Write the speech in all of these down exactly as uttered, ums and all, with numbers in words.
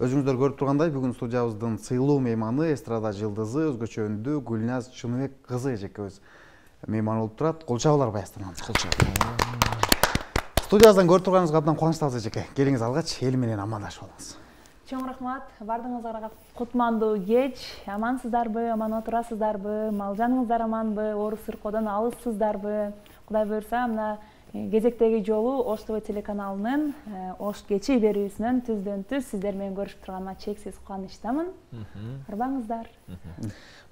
Özünüzler görüp durğanday bugün studiyabızdın sıyıluu meymanı, estrada jıldızı, özgöçö ündü Gülnaz Çınıbek kızı ejek öz meyman olup turat. Kolçağılar bayastırmamız, kolçağ. Studiyabızdan görüp durğanız kaptan kulançtabız ejek. Geliniz alğaç, el menen amandaş olağınız. Чоң рахмат, бардыңыздарга кутмандуу кеч. Амансыздарбы, аман отурасыздарбы, малжаныңыздар аманбы, орус сыркодон алыссыздарбы. Кудай буйрса, мына кезектеги жолу Ош ТВ телеканалынын Ош кечи берүүсүнөн түздөн-түз сиздер менен көрүшүп турганына чексиз кубанычтамын. Курбаңыздар.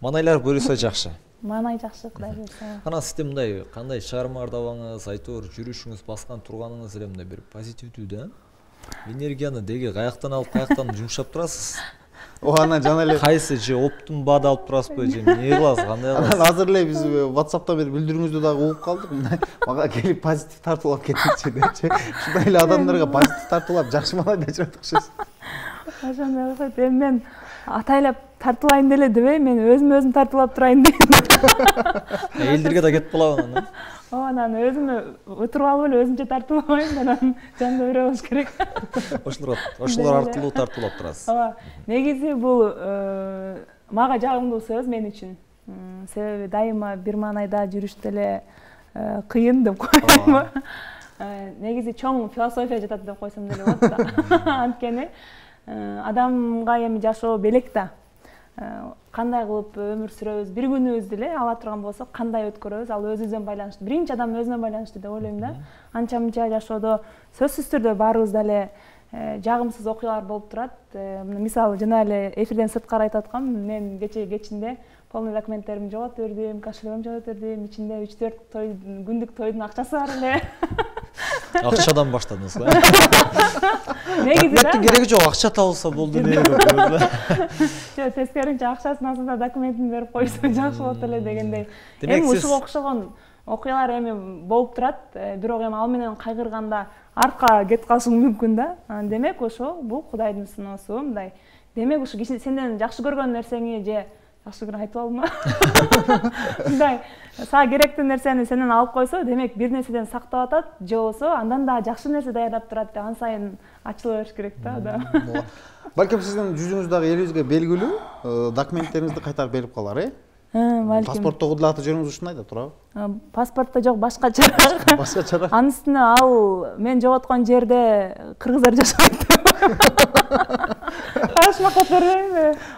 Манайлар буйрса жакшы. Манай жакшы, Кудай буйрса. Ана сизде мындай кандай чыгарма ардабаңыз, айтор жүрүшүңүз, баскан турганыңыз эле мындай бир позитивдүү да. Энергияны деге каяктан алып, каяктан жумшап турасыз? Оана жана эле кайсы же оптун баада алып турасызбы же эмне кыласыз, кандай кыласыз? Анан азыр эле биз WhatsApp'та бир билдирүүңүздү дагы угуп калдык. Мындай мага келип позитив тартуулап кетчү депчи. Шундай эле адамдарга позитив тартуулап жакшы малай деп жатышыз. Ошондой окшойт. Эми мен атайлап тартуулайын деле дебей, мен өзүм өзүм тартуулап турайын дейм. Элдерге да кетип калабы анан? Анан өзүмө отуруп алып эле өзүмчө тартуулап коеюн, анан жанда бирөө болуш керек. Ошолор ошолор аркылуу тартуулап турасыз. Ооба. Негизи бул мага жагымдуу сөз мен үчүн. Себеби дайыма бир маанайда жүрүштө эле кыйын деп коембу. Негизи чоң философия жатат деп койсом деле болот да. Анткени адамга эми жашоо белек да. Кандай кылып өмүр сүрөбүз, бир күнүбүздү эле ала турган болсок, кандай өткөрөбүз, ал өзүбүзөн байланыштуу. Биринчи адам өзүнө байланыштуу деп ойлойм да. Анча-мынча жашоодо сөзсүз түрдө баарыбызда эле жагымсыз окуялар болуп турат. Мисалы, жана эле эфирден сырткары айтып аткам, мен кечээ кечинде полный документтеримди жоготуп бердим, кошелегимди жоготуп бердим, ичинде үч төрт той, күндүк тойдун акчасы бар эле. Акчадан баштадыңыз да? Негизи да? Кереги жок, акча табылса болду деп ойлойм. Жо, тескеринче акчасынын астына документин берип койсо жакшы болот эле дегендей. Эми ушуга окшогон окуялар эми болуп турат, бирок эми ал менен кайгырганда артка кетип калышың мүмкүн да. Демек ошо бул Кудайдын сыноосу мындай. Демек ушу сенден жакшы көргөн нерсеңи же жакшы көрүп айтып алдым а. Мындай сага керектүү нерсени сенден алып койсо, демек бир нерседен сактап атат, же болбосо андан дагы жакшы нерсе даярдап турат деп ан сайын ачыла бериш керек да адам. Балким сиздин жүзүңүз дагы элибизге белгилүү, документтериңизди кайтарып берип калар, э? Балким. Паспортто кудулатып жүрүңүз ушундай да турабы? Паспортто жок, башка чара. Башка чара. Анын үстүнө ал мен жоготкон жерде кыргыздар жашайт. Карышмакаттардан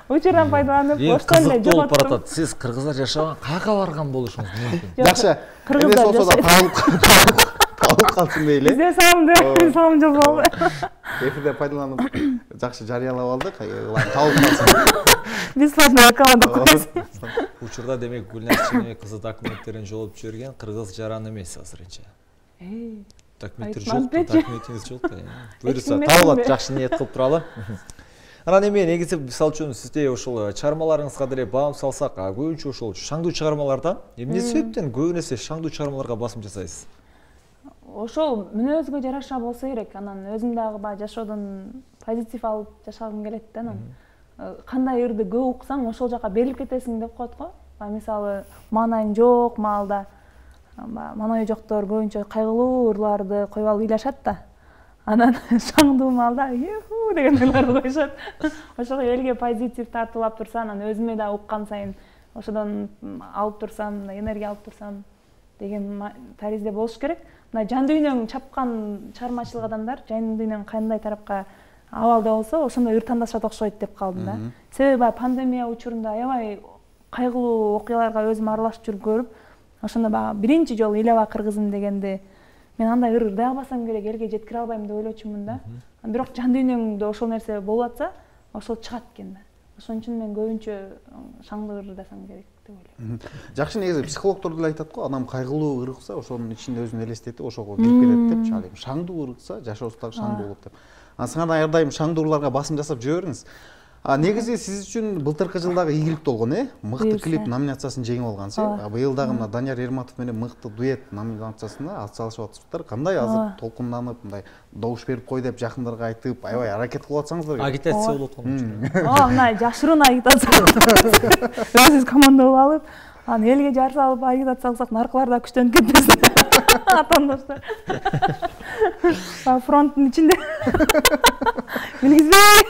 учурдан пайдаланып, оштон эле жоготтум. Сиз кыргыздар жашаган каяка барган болушуңуз мүмкүн. Жакшы. Кыргыздар жашайт. Калып калсын дейли. Бизде салымды, салым жол болду. Эфирде пайдаланып, жакшы жарыялап алдык. Калып калсын. Бесплатно аккаунтта койсун. Учурда демек Гүлназ Чыныбек кызы документтерин жолоп жиберген, кыргыз жаран эмес азырынча. Эй. Документтер жок, документиңиз жок да. Буйруса табылат, жакшы ниет кылып туралы. Анан эми негизи мисалы үчүн сизде ошол чыгармаларыңызга деле баам салсак, көбүнчө ошол шаңдуу чыгармаларда эмне себептен көбүнесе шаңдуу чыгармаларга басым жасайсыз? Ошол мүнөзгө жараша болсо керек, анан өзүм дагы баа жашоодон позитив алып жашагым келет да анан. Кандай ырды көп уксаң, ошол жака берилип кетесиң деп коет го. Мисалы, маанайың жок, маалда маанайы жоктор көбүнчө кайгылуу ырларды коюп алып ыйлашат да. Анан шаңдуу маалда юху деген ырларды коюшат. Ошого элге позитив тартуулап турса, анан өзүмө да уккан сайын ошодон алып турсам, энергия алып турсам деген таризде болуш керек. Мына жан дүйнөң чапкан чыгармачылык адамдар жан дүйнөнүн кандай тарапка абалда болсо, ошондой ыр тандашат окшойт деп калдым да. Себеби баягы пандемия учурунда аябай кайгылуу окуяларга өзүм аралашып жүрүп көрүп, ошондо баягы биринчи жолу Элаба кыргызым дегенде мен андай ыр ырдай албасам керек, элге жеткире албайм деп ойлочумун да. Бирок жан дүйнөңдө ошол нерсе болуп атса, ошол чыгат экен да. Ошон үчүн мен көбүнчө шаңдуу ыр ырдасам керек деп ойлойм. Жакшы, негизи психологдор деле айтат го, адам кайгылуу ыр ырса ошонун ичинде өзүн элестетип, ошого кирип кетет депчи, ал эми шаңдуу ыр ырса жашоосу дагы шаңдуу болот деп. Сыңардан әрдайым шаңдуу ырларга басым жасап жүрө бериңиз. Негизи сиз үчүн былтыркы жылдагы ийгилик болгон, э? Мыкты клип номинациясын жеңип алгансыз. Быйыл дагы мына Данияр Ерматов менен мыкты дуэт номинациясына атсалышып атсыздар. Кандай азыр толкунданып, мындай добуш берип кой деп жакындарга айтып, аябай аракет кылып атсаңыздар. Агитация болуп аткан. Оо, мына жашыруун агитация. Өзүбүз команда болуп алып, анан элге жарса алып агитация кылсак, наркылар да күчтөнүп кетпесин. Атандаштар. Фронттун ичинде. Билгизбей.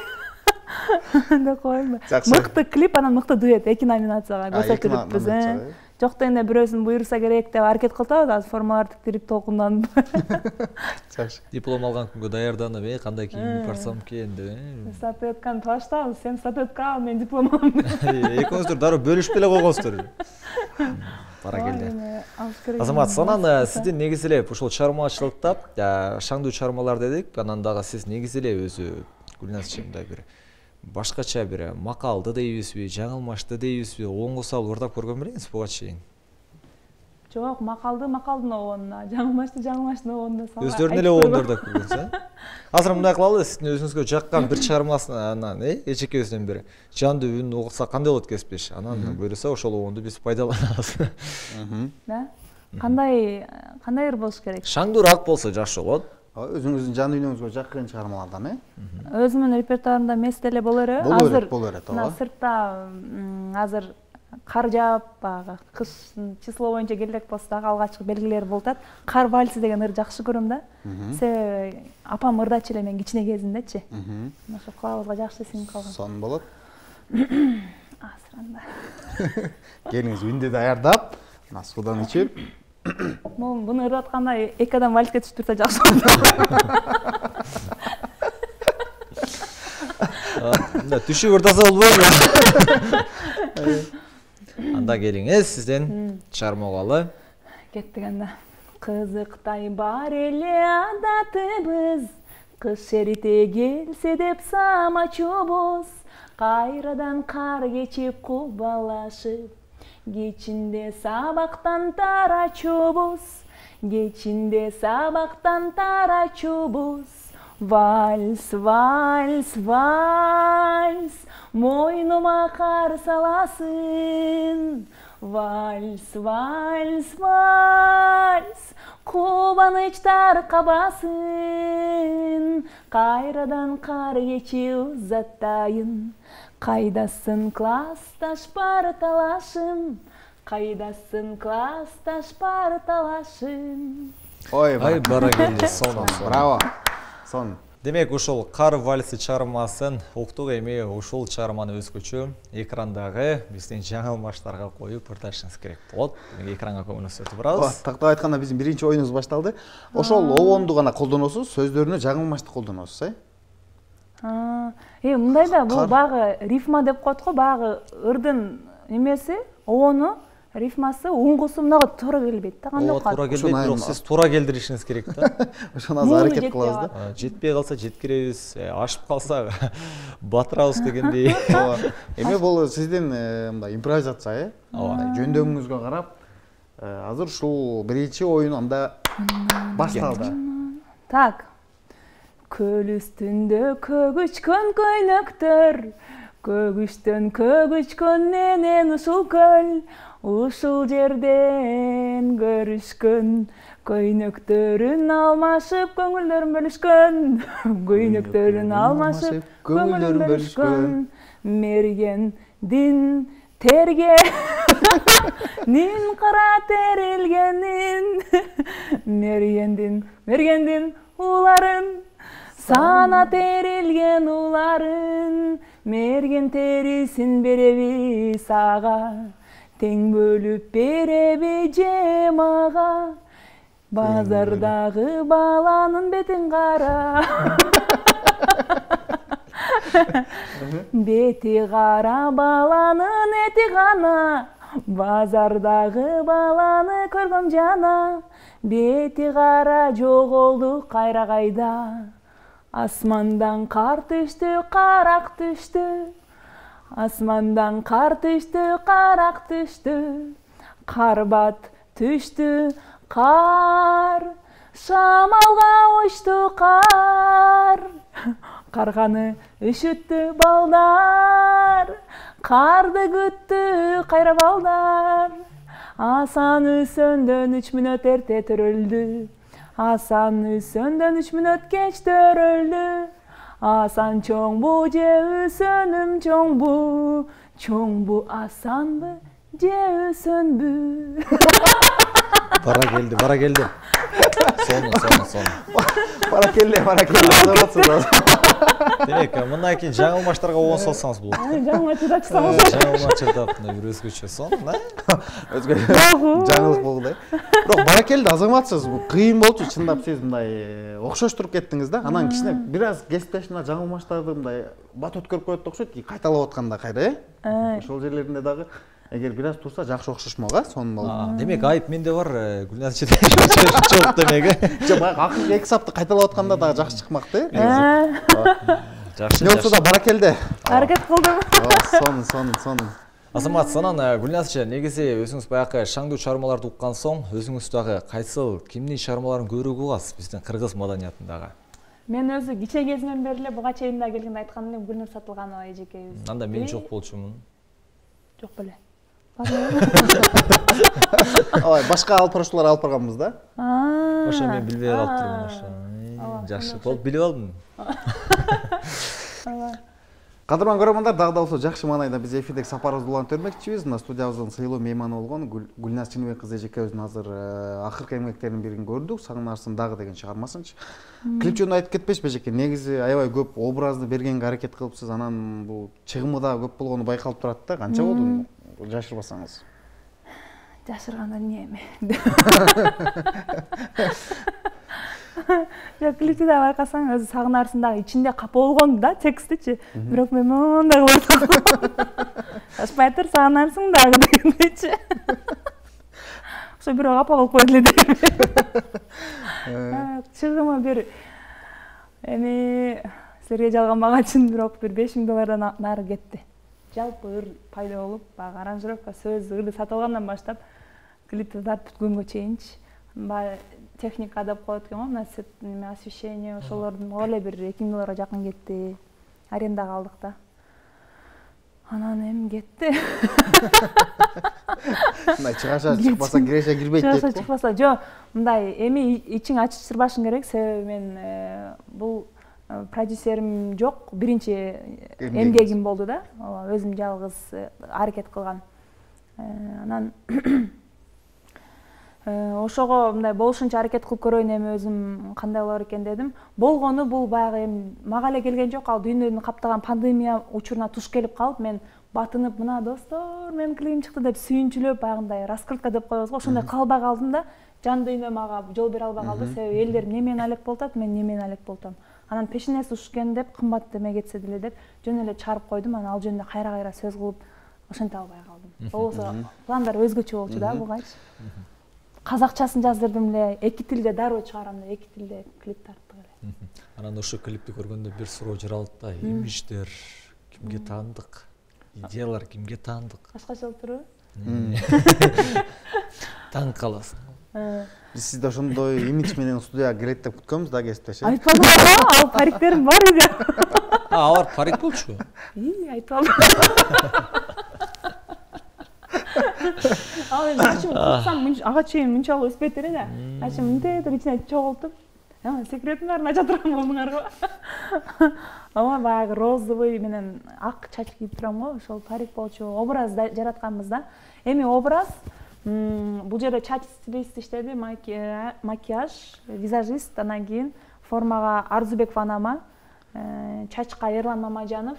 Қойма, қойма. Мықты клип, ана мықты дуэт, екі номинацияға болса кіріп біздің. Жоқты енді біреусін бұйырса керек деп әрекет қылтады, аз формалар тіктіріп толқынданып. Диплом алған күнгі даярданып, қандай киім барсам кенді. Сатып өткені талаштау, сен сатып өтке ал, мен диплом алым. Екіңіз тұр, дары бөлішпелі қоғыз тұр. Бара келді. Азамат, санан сізден негізелеп, ұшыл чармашылықтап, шаңды чармалар дедік, анандағы сіз негізелеп өзі Гүлназ Чемда бір. Башқача бірі, мақалды да еуесбе, жаңылмашты да еуесбе, оң қосал ордап көрген бірейіңіз бұға чейін? Жоқ, мақалды мақалдың оғынына, жаңылмашты жаңылмаштың оғынына. Өздерінелі оғындырдап көргенсіз? Азыр мұндай қылалы, сіздің өзіңізге жаққан бір чармасынан, ечеке өзінен бірі, жанды үйін оғытса қандай олып кеспеш, ананның бөліса, ошол оғынды біз пайдаланасыз. Өзіңіздің жан үйініңізге жаққырын шығармалардан, ә? Өзімін репертуарында местелі бұл өрі. Бұл өрі, бұл өрі, тоға? Сыртта азыр қар жауап, қыш число ойынша келдек болсыдағы алғашқы белгілер болтады. Қар вальсі деген өр жақшы көрімді. Сәй апам ұрдачылы мен кичіне кезінде, че? Наша құлауызға жақшы сен қалған. Сон болып? Асыранда. Келіңіз үйінде даярдап, масқудан үчіп. Бұны ұрдатқанда екі адам вальске түшіп тұрса жақсы болды. Түші ұрдаса болды. Анда келіңіз сізден чармоғалы. Кеттік анда. Қызықтай бар еле адатыбыз, қыз шерите келсе деп самачо боз, қайрадан қар кечіп құбалашып. Кечінде сабақтан тарачу бұз, кечінде сабақтан тарачу бұз. Вальс, вальс, вальс, мойныма қар саласын. Вальс, вальс, вальс, қобаныштар қабасын. Қайрадан қар кечеу заттайын. Қайдасын классташ бар талашым, қайдасын классташ бар талашым. Ой, бара келді, сон, браво, сон. Демек, ұшыл қар вальсы чармасын, ұқтық еме ұшыл чарманы өз көчі экрандағы бізден жаңылмаштарға қойып, ұрташыңыз керек болды. Экранға көмініңіз өтіп бірауыз. Тақта айтқанда біздің бірінші ойыңыз башталды. Ұшыл оғанды ғана қолданысыз, сөздеріне жаңылмашты қолданысыз, мұндайда бұл бағы рифма деп қотқы, бағы үрдің немесі, оны рифмасы оңғысы мұнағы тұра келбетті. Тұра келбетті, жоқ сіз тұра келдірішіңіз керекті. Ұшан аз әрекет қылазды. Жетпей қалса, жеткерейіз, ашып қалса, батырауыз дегендей. Еме бұл сізден импровизация, жөндөңіңізге қарап, азыр шоу бірінші ойын анда басталды. Так. Көл үстінде көгүчкөн көйнөктөр, көгүштөн көгүчкөн менен ушул көл, ушул жерден көрүшкөн, көйнөктөрүн алмашып көңүлдөрүн бөлүшкөн, көйнөктөрүн алмашып көңүлдөрүн бөлүшкөн, мерген дин терге нин кара терилгенин, мергендин, мергендин уларын сана терілген уларын, мерген терісін береби саға, тең бөліп береби жемаға, базардағы баланың бетін қара. Беті қара баланың еті ғана, базардағы баланы көргім жана, беті қара жоқ олды қайрағайда. Асмандан қар түшті, қарақ түшті, асмандан қар түшті, қарақ түшті, қарбат түшті, қар, шамалға ұшты қар, қарғаны үшітті балдар, қарды күтті қайра балдар, асан үсінден үш минут ерте түрілді. Асан үсінден үш минут кеш төрілді. Асан чоң бұ, же үсінім чоң бұ. Чоң бұ асан бұ, же үсін бұ. Бара келді, бара келді. Соны, соны, соны. Бара келді, бара келді. Демек, мына экен жаңыл маштарға он салсаңыз болды. Жаңыл маштарға салсаңыз болды. Жаңыл маштарға бір өзгөчө сон, да? Өзгөчө жаңылык болгудай. Бирок баракелде азаматсыз, кыйын болчу, чындап сиз мындай окшоштуруп кеттиңиз да? Анан кичине бир аз кесиптешине жаңыл маштарды мындай бат өткөрүп коет окшойт, кайталап атканда кайда, э? Ошол жерлеринде дагы эгер бир аз турса, жакшы окшошмок, а? Сонун алып. Демек, айып менде бар, Гүлназ чече жок демек, э? Же бак акыркы эки сапты кайталап атканда дагы жакшы чыкмакты, э? Жакшы. Не болсо да баракелде. Аракет кылдым. Сонун, сонун, сонун. Азамат, санан Гүлназчы, негизи өзүңүз баягы шаңдуу чыгармаларды уккан соң, өзүңүз дагы кайсыл, кимдин чыгармаларын көбүрөөк угасыз биздин кыргыз маданиятындагы? Мен өзү киче кезимден бериле буга чейин да келгенде айткан элем Гүлнур Сатылганова эжекебиз. Анда мен жок болчумун. Жок беле. Ой, башка алып барушулар алып барганбыз да? Аа. Ошо мен билбей алып турмун ошо. Жакшы болуп билип алдым. Алла. Кадырман көрөрмандар, дагы да болсо жакшы маанайда биз эфирдеги сапарыбызды улантырмакчыбыз. Мына студиябыздын сыйлуу мейманы болгон Гүлназ Чыныбек кызы эжекебиздин азыр акыркы эмгектеринин бирин көрдүк. Сагынарсың дагы деген чыгармасынчы. Клип жөнүндө айтып кетпешпи эжеке? Негизи аябай көп образды бергенге аракет кылыпсыз. Анан бул чыгымы да көп болгону байкалып турат да. Канча болду? Жашырбасаңыз. Жашырганда не эми? Я клипти да байкасаң, өзү сагынарсың дагы ичинде капа болгон да текстичи. Бирок мен мондай болсам. Ашпайтыр сагынарсың дагы дегендечи. Ошо бирок капа болуп койду эле. Чыгымы бир эми силерге жалганбаган үчүн бирок бир беш миң доллардан нары кетти. Жалпы ыр пайда болуп, баягы аранжировка сөз ырды сатылгандан баштап клипти тартып күнгө чейинчи. Баягы техника деп коет экен го, мына сет неме освещение, ошолордун эле бир эки миң долларга жакын кетти. Арендага алдык да. Анан эми кетти. Мына чыгаша чыкпаса, киреше кирбейт деп. Чыгаша чыкпаса, жок, мындай эми ичиң ачып сырбашың керек, себеби мен бул продюсерим жок, биринчи эмгегим болду да, өзүм жалгыз аракет кылган. Анан ошого мындай болушунча аракет кылып көрөйүн, эми өзүм кандай болор экен дедим. Болгону бул баягы эми мага эле келген жок, ал дүйнөнү каптаган пандемия учуруна туш келип калып, мен батынып мына достор, менин клипим чыкты деп сүйүнчүлөп, баягындай раскрутка деп коебуз го, ошондой калбай калдым да, жан дүйнөм мага жол бере албай калды, себеби элдер немени алек болуп атат, мен немени алек болтом. Анан пешенеси ушкен деп, кымбат деме кетсе деле деп, жөн эле чыгарып койдум, анан ал жөнүндө кайра-кайра сөз кылып, ошентип албай калдым. Болбосо пландар өзгөчө болчу да бугачы. Казакчасын жаздырдым эле, эки тилде дароо чыгарам деп, эки тилде клип тарттык эле. Анан ошо клипти көргөндө бир суроо жаралды да, имиштер кимге таандык, идеялар кимге таандык. Башкача болуп турбу? Таң каласың. Биз сизди ошондой имидж менен студияга келет деп күткөнбүз да, кесиптеши. Айтпадым да, ал париктерим бар эле. А, алар парик болчу. И, айтпадым. Ал эми ачым курсам, ага чейин мынчалык өспөйт эле да. Ачым мынтип ичине чогултуп, "А, секретимдерин ача турган болдуңар го". Ама баягы розовый менен ак чач кийип турам го, ошол парик болчу. Образ жаратканбыз да. Эми образ бул жерде чач стилист иштеди, макияж, визажист, анан кийин формага Арзубекова анама, чачка Эрлан Мамажанов,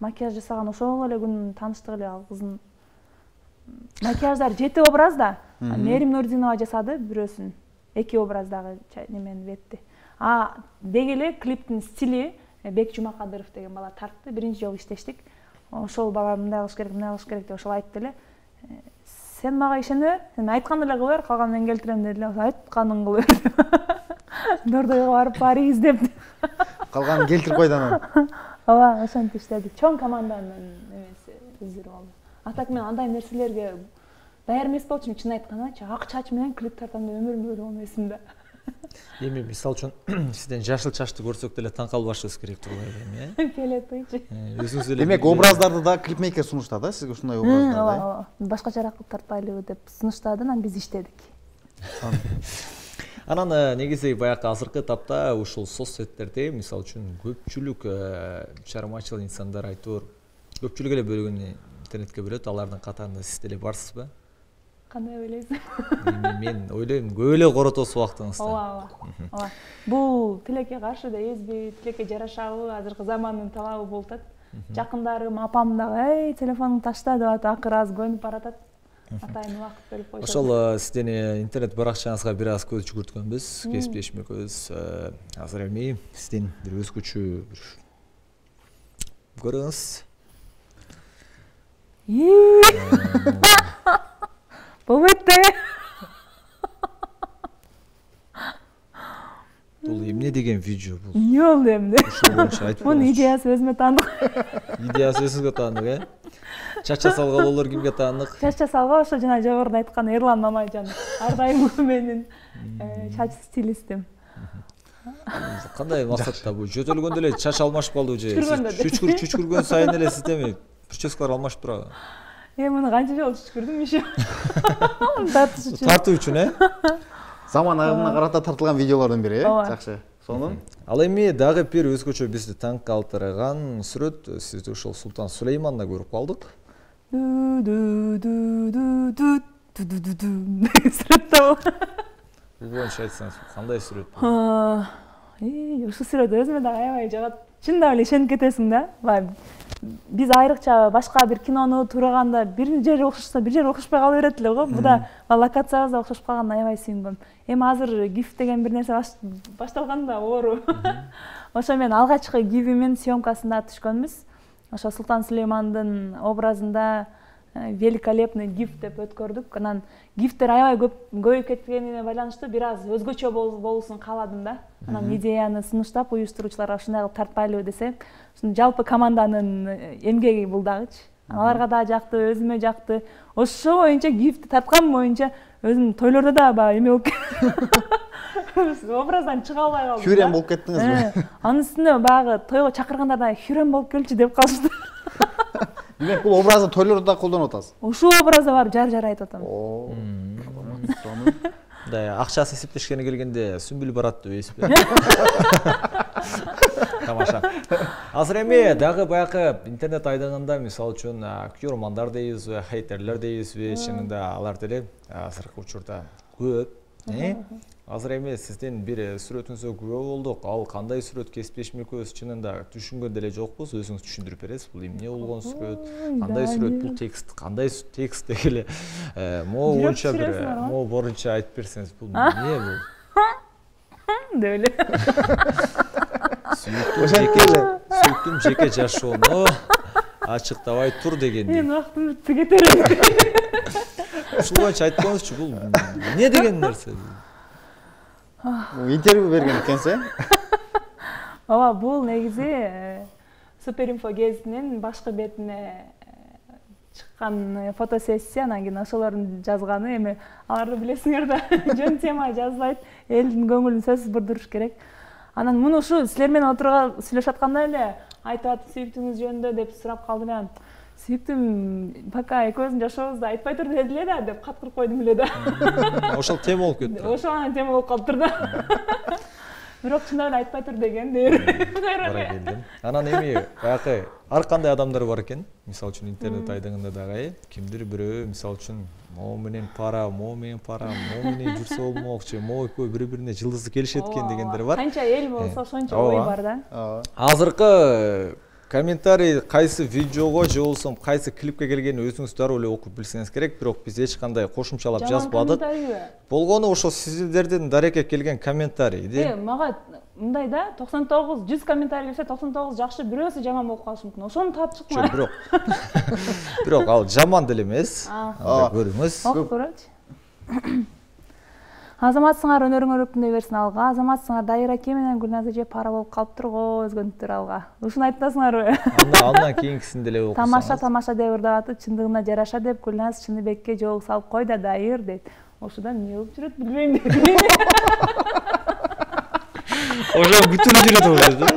макияж жасаган ошол эле күн тааныштык эле ал кыздын. Макияждар жети образ да, Мерим Нурдинова жасады бирөөсүн, эки образдагы немени бетти. А деги эле клиптин стили Бек Жумакадыров деген бала тартты, биринчи жолу иштештик. Ошол бала мындай кылыш керек, мындай кылыш керек деп ошол айтты эле. Сен мага ишене, сен айтканды эле кылбер, калганын мен келтирем деди эле. Айтканын кылбер. Дордойго барып пари издеп. Калганын келтирип койду анан. Ооба, ошентип иштеди. Чоң команданын эмеси издирип алды. А так мен андай нерселерге даяр эмес болчумун, чын айтканчы. Ак чач менен клип тартам деп өмүрүм бөлө албайсың да. Эми мисалы үчүн сизден жашыл чачты көрсөк деле таң калбашыбыз керек турбайбы эми, э? Келет эже. Өзүңүз эле. Демек, образдарды да клипмейкер сунуштады да, сизге ушундай образдар да. Башкачараак кылып тартпайлыбы деп сунуштады, анан биз иштедик. Анан негизи баягы азыркы этапта ушул соц сеттерде мисалы үчүн көпчүлүк чыгармачыл инсандар айтор, көпчүлүк эле бөлүгүн интернетке бөлөт, алардын катарында сиз деле барсызбы? Қандай ойлайсың? Мен ойлаймын, көйле қоротосы уақытыңызда. Ооба, ооба. Бұл тілекке қаршы да езбей, тілекке жарашауы, азырғы заманның талабы болтады. Жақындарым, апамдағы, "Эй, телефоныңды ташта" деп ақыр аз көніп баратады. Атайын уақыт бөліп қойды. Ошол сізден интернет барақшаңызға біраз көз жүгірткенбіз, кесіп-кешіме көз азыр емей. Сізден өз көчі көріңіз. Бұл бетті. Бұл емне деген видео бұл? Не олды емді? Бұның идеясы өзіме таныдық. Идеясы өзіңізге таныдық, ә? Чача салғал олар кімге таныдық? Чача салғал ұшыл жана жоғырын айтқан Ерлан Мамайжан. Ардайым менің чач стилистім. Қандай мақсатта бұл? Жөтелгенде ле чач алмашып қалды өже. Шүшкірген сайын еле сіздеме прическалар алмашып тұрады. Е, мұны қанша жол түшкірдім еше. Тартыш үшін. Тарту үшін, ә? Заман ағымына қарата тартылған видеолардың бірі, ә? Жақсы. Соның? Ал еме, дағы пер өз көчі бізді танк қалтырыған сүрет, сізді ұшыл Султан Сулейманна көріп қалдық. Сүрет тау. Бұл онша айтсаңыз, қандай сүрет бұл? Ұшыл сүрет өзіме дағы аямай жағат. Шында өле, шен кетесің да? Біз айрықша башқа бір киноны тұрағанда бір жер оқшышса, бір жер оқшышпай қалып өретілі ғой. Бұда локацияғызда оқшышып қалған аябай сүйінбім. Ем азыр гиф деген бір нәрсе башталғанда ору. Оша мен алғачқы гифімен съемкасында түшкөніміз. Оша Султан Сулеймандың образында великолепный гиф деп өткөрдік. Анан гифтер аябай көйіп кеткеніне байланышты, біраз өзгөчө болусын қаладым да. Анан идеяны сыныштап, уюштыруучуларга ушундай тартпайлы десек, жалпы команданын эмгеги булдагыч. Аларга да жакты, өзүмө жакты. Ошо боюнча гифти тарткан боюнча өзүм тойлордо да баягы эме болуп кетти. Образдан чыга албай калдым. Хюррем болуп кеттиңизби? Анын үстүнө баягы тойго чакыргандарда хюррем болуп келчи деп калышты. Демек, бұл образды тойларда қолдан отасыз? Ұшу образы бар, жар-жар айт отам. Ақшасы есептешкені келгенде сүмбіл баратты өйесіпе. Тамаша. Азыр әме, дағы баяқы интернет айдағында, мисал үшін, актер романдар дейіз, хейтерлер дейіз, шынында алар деле азырқы ұшырда көп. Азыр әме, сізден бір сүретіңізі көріп олдық, ал қандай сүрет кеспешме көз шынында түшінген деле жоқ бұз, өзіңіз түшіндіріп берес, бұл емне олған сүрет, қандай сүрет, бұл текст, қандай текст дегелі, мо борынша айтып берсеніз, бұл не бұл? Дөйлі. Сүйіктім жеке жашуыны ашықтавай тұр дегенде. Мен уақытымды түгетеріңді. Шыл бойынша айтып қоныз үшін, бұл не деген нәрсе? Интервью берген екенсі? Ола, бұл негізі Суперинфо гезінен башқы бетіне шыққан фотосессия, нағын ашыларын жазғаны, еме аларды білесіңерді, жөн тема жазылайды, елдің көңілін сөзсіз бұрдырыш керек. Анан, мұны ұшу, сілермен отырға сүйлеш атқанда әлі, айтуаты сүйіктіңіз жөнді деп сұрап қалдым яғын. Сүйіктім, пока екөзін жашауызды айтпай тұрды әділеді, деп қатқыр қойдым біледі. Ошал тем ол көтті. Ошал ана тем ол қалып тұрды. Бірақ шында өлі айтпай тұр деген дейір. Бара келдім. Анан емей, бақы, арқандай адамдар бар екен, мисал үшін интернет айдыңында дағай, кімдір біреу, мисал үшін, момынен пара, момын пара, момынен жүрсе олмоқшы, мой көй бірі-біріне жылдызы келшеткен дегендер бар. Қанша ел болса, сонша ой бар да. Азырқы комментарий қайсы видеоға же олсам, қайсы клипке келгені өзіңіздер өлі оқып білсеңіз керек, бірақ біз ешқандай қошымшалап жазбадық. Болғаны ошо сіздерден дареке келген комментарий. Маға мұндайда тоқсан тогуз жүз комментарий келсе, тоқсан тогуз жақшы біреуісі жаман оқып қалшы мүмкін. Ошоны тап шықма. Бірақ ал жаман ділемес. Көріңіз. Оқып көріңіз. Азамат сыңар өнерің өріпінде берсін алға, азамат сыңар дайыра кеменен гүлназы жеп пара болып қалып тұрғы өзгөндіктер алға. Ұшын айтта сыңар өр. Алына кейін кісінделе оқысаңыз. Тамаша-тамаша дей ұрдағаты, чындығына жараша деп гүлназ Шыныбекке жоғы салып қой да дайыр дейді. Ошыдан не өліп жүрет білмеймін дейді. Ошыдан бүтін жүрет өледі.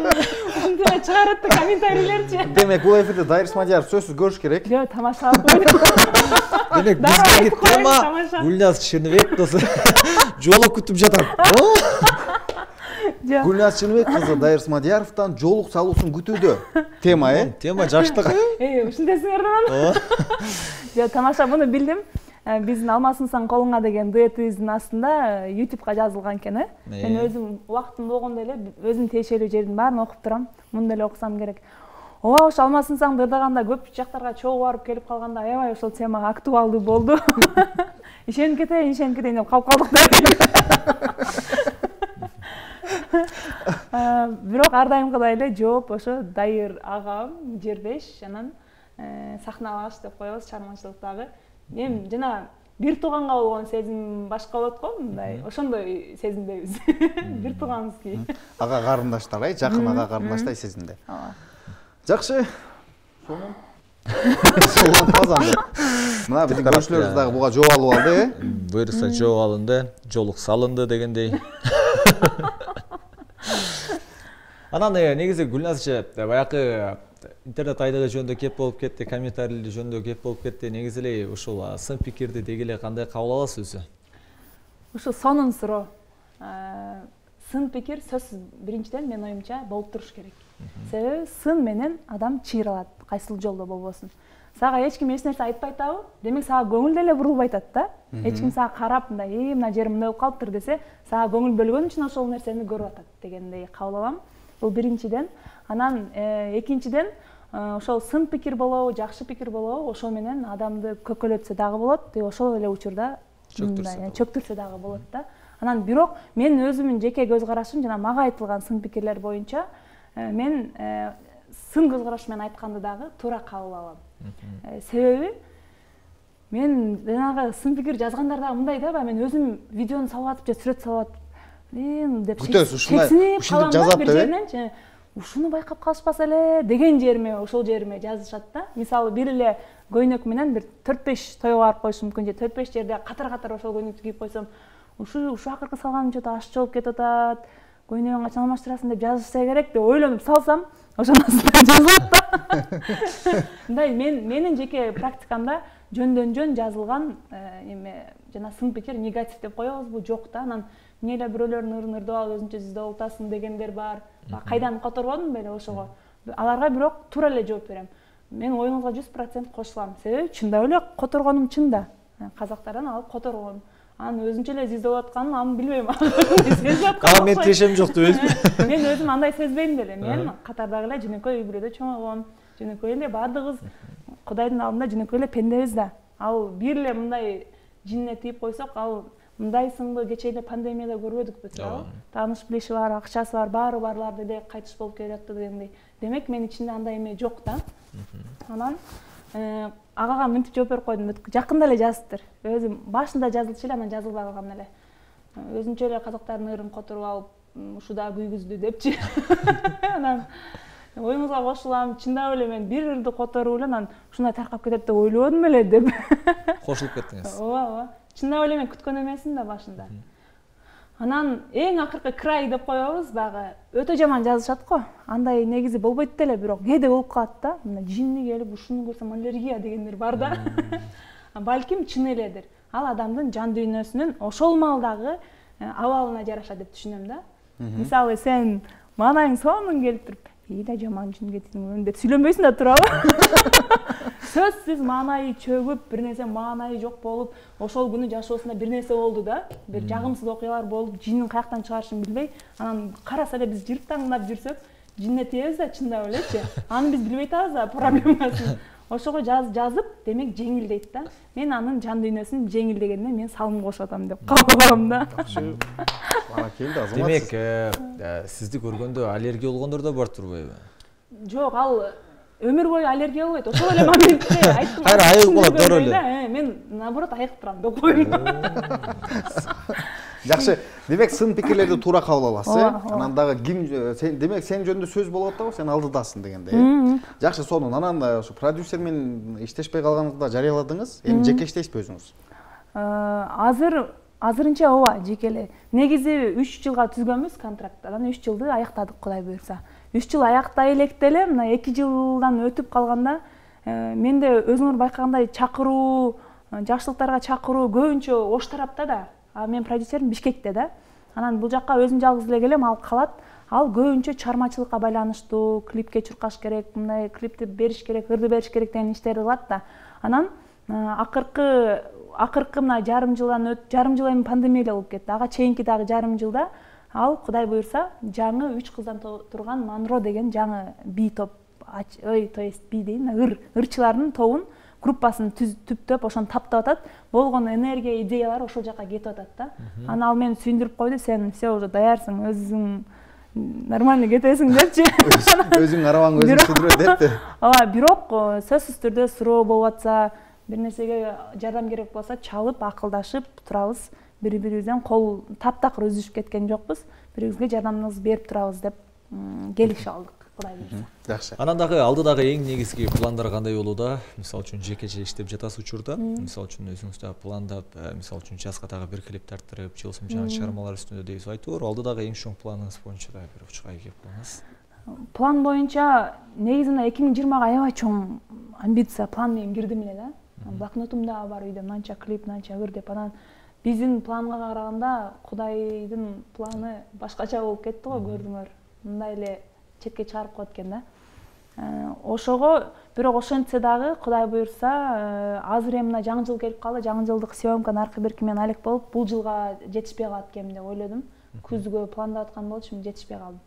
Деме шығарытты комментарилерде. Демек, бұл эфирде дайырыс мадияр сөзсіз көріш керек. Деме, тамаша қойды. Демек, біздің кеттема Гүлназ Шыныбек қызы жолық күтіп жатар. Гүлназ Шыныбек қызы дайырыс мадияровтан жолық салусын күтуді. Тема, е? Тема, жаштық. Е, үшіндесің ерді мана. Тамаша, бұны білдім. биздин алмасынсаң колуңа деген дуэтибиздин астында ютубка жазылган экен, э? Мен өзүм убактым болгондо эле өзүм тиешелүү жердин баарын окуп турам. Мында эле окусам керек. Ооба, ошол алмасынсаң дырдаганда көп жактарга чогуу барып келип калганда, аябай ошол тема актуалдуу болду. Ишенип кетейин, ишенип кетейин деп калып калдык да. Бирок ар дайымкыдай эле жооп ошо дайыр агам, жербеш, анан сахналаш деп коебуз чарманчылыктагы. Мен жана бир тууганга болгон сезим башка болот го, мындай ошондой сезимдебиз. Бир тууганбызки. Ага карындаштар, ай, жакын ага карындаштай сезимде. Ооба. Жакшы. Сонун. Сонун казанды. Мына биздин көршүлөрүбүз дагы буга жоголуп алды, э? Буйрса жоголунду, жолук салынды дегендей. Анан негизи Гүлназчы баягы интернет айдагы жөндө кеп болуп кетти, комментарийли жөндө кеп болуп кетти. Негизи эле ушул сын пикирди деги эле кандай кабыл аласыз өзү? Ушул сонун суроо. Сын пикир сөзсүз биринчиден мен оюмча болуп туруш керек. Себеби сын менен адам чыйралат, кайсыл жолдо болбосун. Сага эч ким эч нерсе айтпай табы, демек сага көңүл деле бурулуп айтат да. Эч ким сага карап мындай, "Эй, мына жерим мындай болуп калыптыр" десе, сага көңүл бөлгөн үчүн ошол нерсени көрүп атат дегендей кабыл алам. Бул биринчиден, анан экинчиден ошол сын пикир болобу, жакшы пикир болобу, ошол менен адамды көкөлөтсө дагы болот, ошол эле учурда чөктүрсө дагы болот да. Анан бирок мен өзүмдүн жеке көз карашым жана мага айтылган сын пикирлер боюнча мен сын көз караш менен айтканды дагы туура кабыл алам. Себеби мен жанагы сын пикир жазгандарда мындай да, мен өзүм видеону салып атып же сүрөт салып атып күтөсү ушундай ушинтип жазап берген. Ушуну байкап калышпаса эле деген жериме, ошол жериме жазышат да. Мисалы бир эле көйнөк менен бир төрт беш тойго барып коюшум мүмкүн же төрт беш жерде катар-катар ошол көйнөктү кийип койсом, ушу ушу акыркы салганым чөтө ашчы болуп кетип атат. Көйнөгүн качан алмаштырасың деп жазышса керек деп ойлонуп салсам, ошонун астына жазылат да. Мындай мен менин жеке практикамда жөндөн-жөн жазылган эме жана сын пикир негатив деп коебуз, бул жок да. Анан эмне эле бирөөлөрдүн ыр нырдоо өзүнчө зиздолтасын дегендер бар. Кайдан которгондум беле ошого. Аларга бирок туура эле жооп берем. Мен оюңузга жүз процент кошулам. Себеби чындап эле которгонум чын да. Казактардан алып которгон. Анын өзүнчө эле зиздолуп атканын аны билбейм. Ага мен тиешем жок деп өзүм. Мен өзүм андай сезбейм деле. Мен катардагы эле жөнөкөй үй бүлөдө чоңойгон. Жөнөкөй эле баардыгыбыз Кудайдын алдында жөнөкөй эле пендебиз да. Ал бир эле мындай жинне тийип койсок, ал мындай сынбы кече эле пандемияда көрбөдүкпү туурабы? Тааныш билиши бар, акчасы бар, баары барлар деле кайтыш болуп келатты дегендей. Демек мен ичинде андай эме жок да. Анан агага мынтип жооп берип койдум. Жакында эле жазыптыр. Өзүм башында жазылчу эле, анан жазылбай калган эле. Өзүнчө эле казактардын ырын которуп алып, ушуда күйгүздү депчи. Анан оюңузга кошулам, чындап эле мен бир ырды которуп эле анан ушундай таркап кетет деп ойлободум эле деп. Кошулуп кеттиңиз. Ооба, ооба. Чындап эле мен күткөн эмесмин да башында. Анан эң акыркы край деп коебуз дагы. Өтө жаман жазышат го. Андай негизи болбойт деле, бирок кээде болуп калат да. Мына жинни келип ушуну көрсөм аллергия дегендер бар да. Балким чын эледир. Ал адамдын жан дүйнөсүнүн ошол маалдагы абалына жараша деп түшүнөм да. Мисалы сен манаң сонун келип туруп, "Эйда жаман жин кетиң" деп сүйлөнбөйсүң да туурабы? Сөзсүз маанайы чөгүп, бир нерсе маанайы жок болуп, ошол күнү жашоосунда бир нерсе болду да, бир жагымсыз окуялар болуп, жинин каяктан чыгарышын билбей, анан караса эле биз жыртаңдап жүрсөк, жинне тиебиз да чындап элечи. Аны биз билбей атабыз да проблемасын. Ошого жазып, демек жеңилдейт да. Мен анын жан дүйнөсүн жеңилдегенде мен салым кошуп атам деп кабыл алам да. Демек, сизди көргөндө аллергия болгондор да бар турбайбы? Жок, ал өмүр бою аллергия болбойт. Ошол эле моментте айттым. Кайра айыгып калат доор эле. Мен наоборот айыгып турам деп коем. Жакшы. Демек сын пикирлерди туура кабыл аласыз. Анан дагы ким сен, демек сен жөнүндө сөз болот да, сен алдыдасың дегенде. Жакшы, сонун. Анан ошо продюсер менен иштешпей калганыңызда жарыяладыңыз. Эми жеке иштейсизби өзүңүз? Азыр азырынча ооба, жеке эле. Негизи үч жылга түзгөнбүз контракт. Анан үч жылды аяктадык, Кудай буйрса. үч жыл аяктай электе эле, мына эки жылдан өтүп калганда, менде өзүңөр байкагандай чакыруу, жакшылыктарга чакыруу көбүнчө ош тарапта да. А мен продюсерим Бишкекте да. Анан бул жакка өзүм жалгыз эле келем, ал калат. Ал көбүнчө чармачылыкка байланыштуу, клипке чуркаш керек, мындай клипти бериш керек, ырды бериш керек деген иштер кылат да. Анан акыркы акыркы мына жарым жылдан өт, жарым жыл эми пандемия болуп кетти. Ага чейинки дагы жарым жылда ал Кудай буйрса жаңы үч кыздан турган Манро деген жаңы би топ, ой, то есть би дейин, ыр, ырчылардын тобун группасын түптөп, ошону таптап атат. Болгон энергия, идеялар ошол жака кетип атат да. Анан ал мени сүйүндүрүп койду, сен все уже даярсың, өзүң нормально кетесиң депчи. Өзүң арабаңды өзүң сүрөт депти. Ооба, бирок сөзсүз түрдө суроо болуп атса, бир нерсеге жардам керек болсо, чалып, акылдашып турабыз. Бири-бирибизден кол таптакыр үзүшүп кеткен жокпуз. Бирибизге жардамыбызды берип турабыз деп келишип алдык. Жакшы. Анан дагы алдыдагы эң негизги пландар кандай болууда? Мисалы үчүн жекече иштеп жатасыз учурда. Мисалы үчүн өзүңүздө пландап, мисалы үчүн жазга дагы бир клип тарттырып, же болсо жаңы чыгармалар үстүндө дейбиз айтор. Алдыдагы эң чоң планыңыз боюнча дагы бир учуга келип калыңыз. План боюнча негизинде эки миң жыйырмага аябай чоң амбиция, план менен кирдим эле да. Блокнотумда бар үйдө мынча клип, мынча ыр деп анан биздин планга караганда Кудайдын планы башкача болуп кетти го, көрдүңөр. Мындай эле четке чыгарып коет экен да. Ошого, бирок ошентсе дагы Кудай буйрса, азыр эми мына жаңы жыл келип калды. Жаңы жылдык съёмканын аркы берки менен алек болуп, бул жылга жетишпей калат экен деп ойлодум. Күзгө пландап аткан болчумун, жетишпей калдым.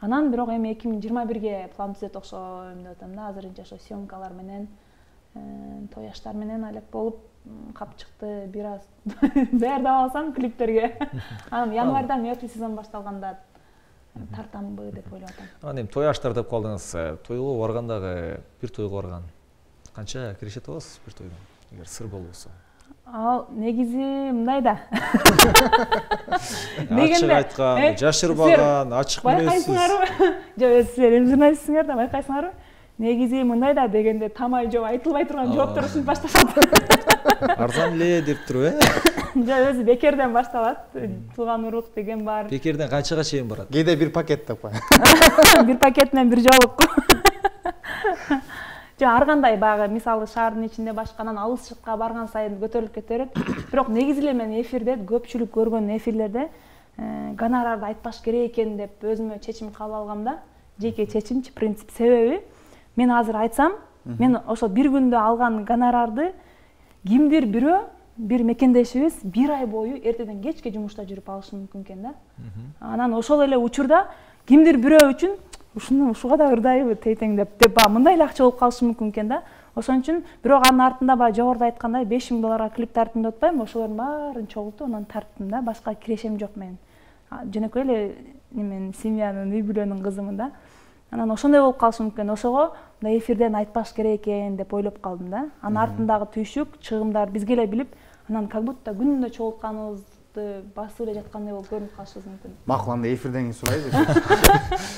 Анан бирок эми эки миң жыйырма бирге план түзөт окшо эмне деп атам да. Азырынча ошо съёмкалар менен, тояштар менен алек болуп кап чыкты бир аз. Даярдап алсам клиптерге. Анан январда мөтүл сезон башталганда тартамбы деп ойлоп атам. Анан эми тояштар деп калдыңыз. Тойго баргандагы бир тойго барган канча киришет аласыз бир тойдон? Эгер сыр болбосо. Ал негизи мындай да. Ачык айткан, жашырбаган, ачык билесиз. Жо, силер эми журналистсиңер да, байкайсыңарбы? Негизи мындай да дегенде тамай жок, айтылбай турган жооптору сынып башташат. Арзан эле деп туруп, э? Жо, өзү бекерден башталат. Тууган урук деген бар. Бекерден канчага чейин барат? Кээде бир пакет деп коет. Бир пакет менен бир жолук. Жо, ар кандай баягы, мисалы, шаардын ичинде башканан алыс жакка барган сайын көтөрүлүп кете берет. Бирок негизи эле мен эфирде, көпчүлүк көргөн эфирлерде гонорарды айтпаш керек экен деп өзүмө чечим кабыл алгам да. Жеке чечимчи, принцип, себеби мен азыр айтсам, мен ошо бир күндө алган гонорарды кимдир бирөө, бир мекендешибиз бир ай бою эртеден кечке жумушта жүрүп алышы мүмкүн экен да. Анан ошол эле учурда кимдир бирөө үчүн ушуну ушуга да ырдайбы тейтең деп деп ба мындай эле акча болуп калышы мүмкүн экен да. Ошон үчүн бирок анын артында ба жогоруда айткандай беш миң долларга клип тарттым деп атпаймынбы? Ошолордун баарын чогултуп анан тарттым да. Башка кирешем жок менин. Жөнөкөй эле мен семьянын, үй бүлөнүн кызымын да. Анан ошондой болуп калышы мүмкүн. Ошого мындай эфирден айтпаш керек экен деп ойлоп калдым да. Анын артындагы түйшүк, чыгымдар бизге эле билип, анан как будто күнүндө чогултканыбызды басып эле жаткандай болуп көрүнүп калышыбыз мүмкүн. Макул, анда эфирден сурайбыз.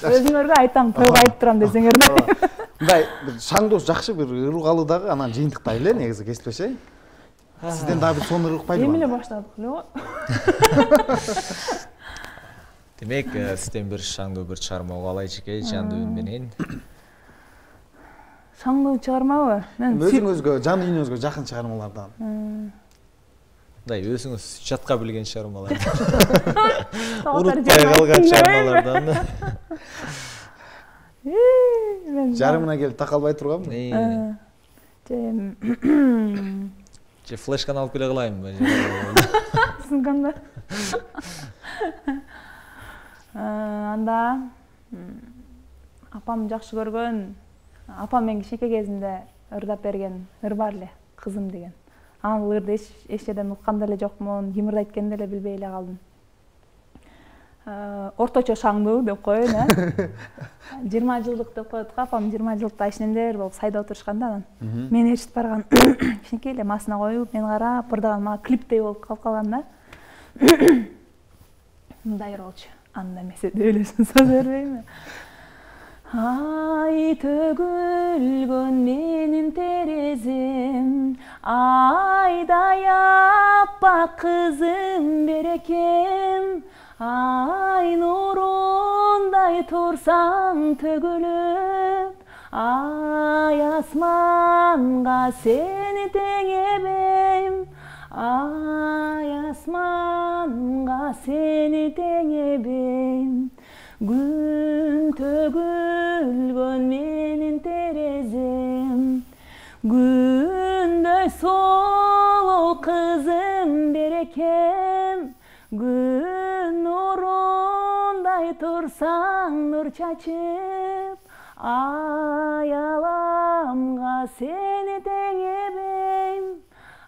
Өзүңөргө айтам, тойго айтып турам десеңер. Мындай шаңдош жакшы бир ыргалуу дагы, анан жыйынтыктай эле негизи кесиптеши. Сизден дагы бир сонун ырыкпайбы? Эми эле баштадык эле го. Демек, сизден бир шаңдуу бир чыгарма алайчы экен, жандүйүн менен. Шаңдуу чыгармабы? Мен өзүңүзгө, жандүйүнүңүзгө жакын чыгармалардан. Мындай өзүңүз жатка билген чыгармалар. Унутпай калган чыгармалардан. Жарымына келип такалбай турганмы? Же флешканы алып келе калайынбы? Сынканда. Анда апам жакшы көргөн, апам мен кичинекей кезинде ырдап берген ыр бар эле, кызым деген. Ал ырды эч жерден уккан деле жокмун, ким ырдайт экенин деле билбей эле калдым. Орточо шаңдуу деп коеюн, а. жыйырма жылдык деп коет го, апам жыйырма жылдыкта айшнемдер болуп сайда отурушканда анан мен ээрчитип барган кичинекей эле масына коюп, мен карап ырдаган мага клиптей болуп калып калган да. Мындай болчу. Анда месе дөйлөсүн сөз бербейме? Ай төгүлгөн менин терезем, айдай аппак кызым берекем, ай нурундай турсаң төгүлүп, ай асманга сени тең эбем. Ай асманга сени тең эбем, күн төгүлгөн менин терезем, күндөй солуу kızım berekem, gün nurunday tursan nur çaçıp, ayalamğa seni tengebem,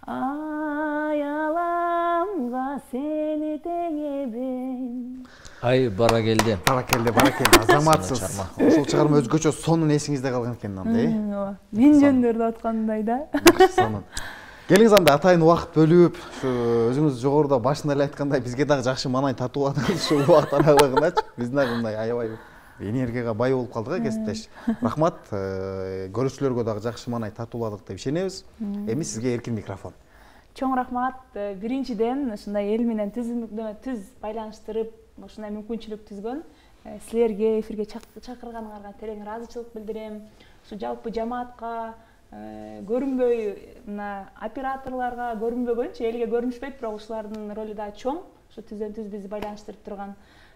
ayalamğa seni tengebem. Ay, barakeldi. Barakeldi, barakeldi. Azamatsız. Uşul çıkarma özgöç o sonun esinizde kalgan kendi andı. Min jöndörde atkandayda. Sanın. Келіңіз анда атайын уақыт бөліп, өзіңіз жоғырда башында айтқандай бізге дағы жақшы манай татуадыңыз шу уақыт аралығында біздің ағындай аябай энергияға бай болып қалдыға кесіптеш. Рахмат, көрушілерге дағы жақшы манай татуадық деп шенеміз. Эми сізге еркін микрофон. Чоң рахмат, биринчиден ушундай эл менен түз байланыштырып, ушундай мүмкүнчүлүк түзгөн силерге эфирге чакырганыңарга терең ыраазычылык билдирем. Ушу жалпы жамаатка көрүнбөй операторларга көрүнбөгөнчө элге көрүнүшпөйт, бирок ушулардын ролу да чоң. Ушу түздөн түз бизди байланыштырып турган.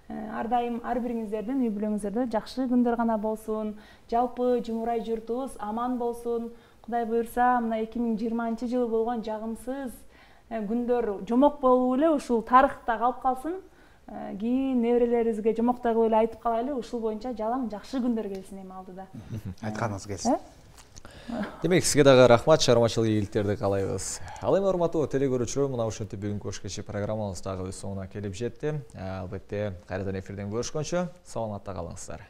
Ар дайым ар бириңиздердин үй бүлөңүздөрдө жакшы күндөр гана болсун. Жалпы Жумурай журтубуз аман болсун. Кудай буйрса, мына эки миң жыйырманчы жылы болгон жагымсыз күндөр жомок болуп эле ушул тарыхта калып калсын. Кийин неберелерибизге жомоктагы эле айтып калайлы, ушул боюнча жалаң жакшы күндөр келсин эми алдыда. Айтканыңыз келсин. Демек, сізге дағы рахмат, шаруашылық игіліктерді қалайыз. Ал эми, урматтуу телекөрүүчүлөр, мына ушинтип бүгүнкү кечки программабыз дагы өз соңуна келип жетти. Албетте, кайрадан эфирден көрүшкөнчө, саламатта калыңыздар.